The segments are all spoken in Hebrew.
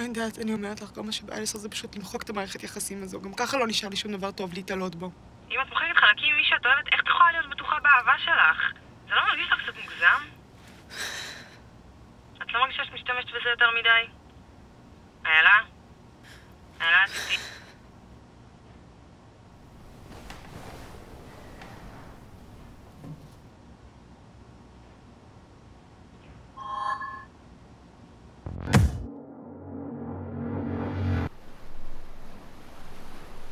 לא יודעת, אני אומרת לך, כל מה שבא לעשות זה פשוט למחוק את המערכת יחסים הזו. גם ככה לא נשאר לי שום דבר טוב להתעלות בו. אם את מוחקת חלקים עם מי שאת אוהבת, איך את יכולה להיות בטוחה באהבה שלך? זה לא מרגיש לך קצת מוגזם? את לא מרגישה שמשתמשת בזה יותר מדי? איילה? איילה, תצאי.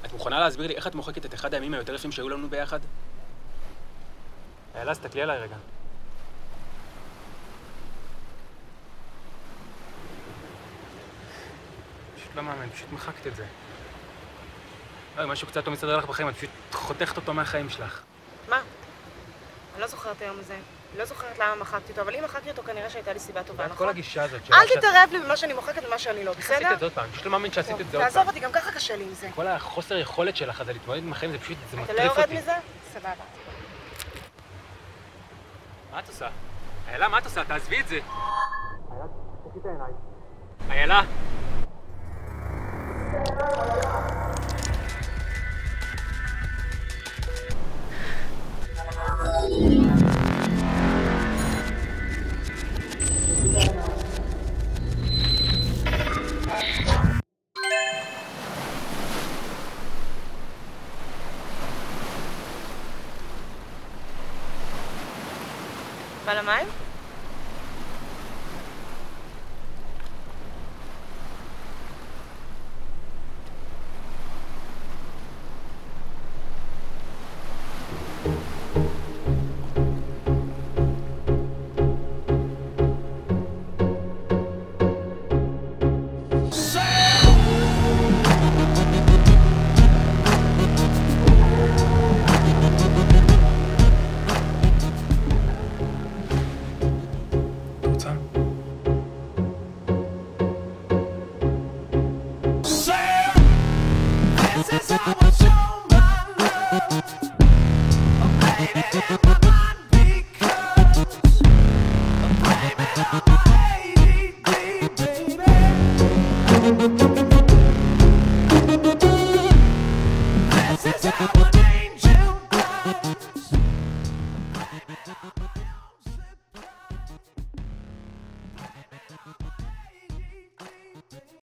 את מוכנה להסביר לי איך את מוחקת את אחד הימים היותר יפים שהיו לנו ביחד? איילה, תסתכלי עליי רגע. לא מאמן, פשוט מחקת את זה. לא, אם משהו קצת לא מסתדר לך בחיים, את פשוט חותכת אותו מהחיים שלך. מה? אני לא זוכרת היום הזה. לא זוכרת למה מחקתי אותו, אבל אם מחקתי אותו כנראה שהייתה לי סיבה טובה, נכון? כל הגישה הזאת... אל תתערב לי במה שאני מוחקת ומה שאני לא, בסדר? עשית את זה עוד פעם, פשוט לא מאמין שעשית את זה עוד פעם. תעזוב אותי, גם ככה קשה לי עם זה. כל החוסר יכולת שלך הזה להתמודד עם החיים, זה פשוט, זה מטריף אותי. אתה לא יורד מזה? סבבה. מה את עושה? איילה, מה את עושה? תעזבי את זה. איילה, בא למים? This is how I show my love. Oh, baby.